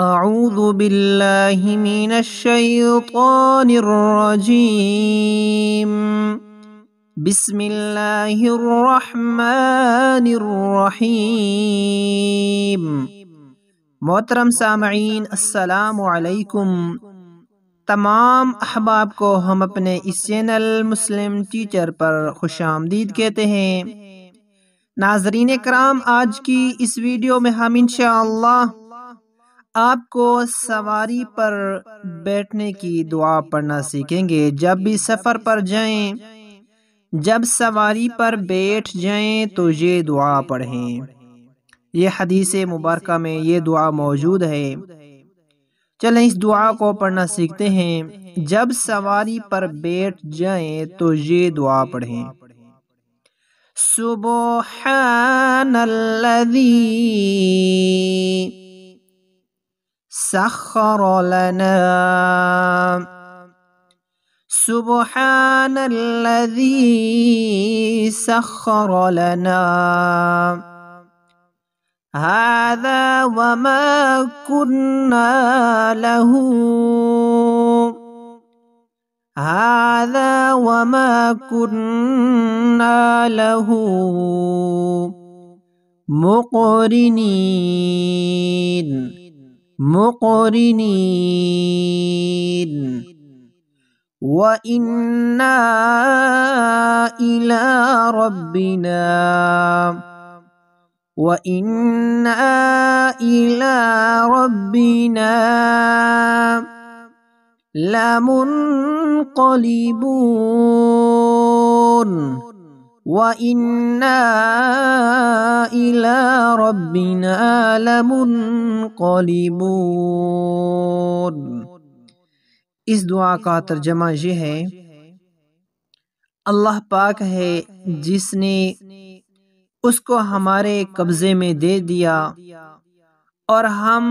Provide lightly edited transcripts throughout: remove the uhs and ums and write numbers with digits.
أعوذ بالله من الشيطان الرجيم. بسم الله الرحمن الرحيم. محترم سامعین السلام علیکم. تمام احباب کو ہم اپنے اس چینل مسلم ٹیچر پر خوش آمدید کہتے ہیں. ناظرین کرام، آج کی اس ویڈیو میں ہم انشاءاللہ آپ کو سواری پر بیٹھنے کی دعا پڑھنا سیکھیں گے. جب بھی سفر پر جائیں، جب سواری پر بیٹھ جائیں تو یہ دعا پڑھیں. یہ حدیث مبارکہ میں یہ دعا موجود ہے. چلیں اس دعا کو پڑھنا سیکھتے ہیں. جب سواری پر بیٹھ جائیں تو یہ دعا پڑھیں. سبحان الذی سخر لنا، سبحان الذي سخر لنا هذا وما كنا له، هذا وما كنا له مقرنين مقرنين وإنا إلى ربنا، وإنا إلى ربنا لمنقلبون، وإنا إلى ربنا لمنقلبون. اس دعا کا ترجمہ یہ ہے: اللہ پاک ہے جس نے اس کو ہمارے قبضے میں دے دیا اور ہم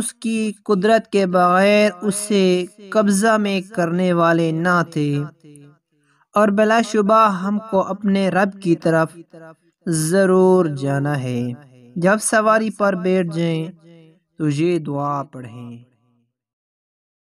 اس کی قدرت کے بغیر اسے قبضہ میں کرنے والے نہ تھے، اور بلا شبہ ہم کو اپنے رب کی طرف ضرور جانا ہے. جب سواری پر بیٹھ جائیں تو یہ دعا پڑھیں.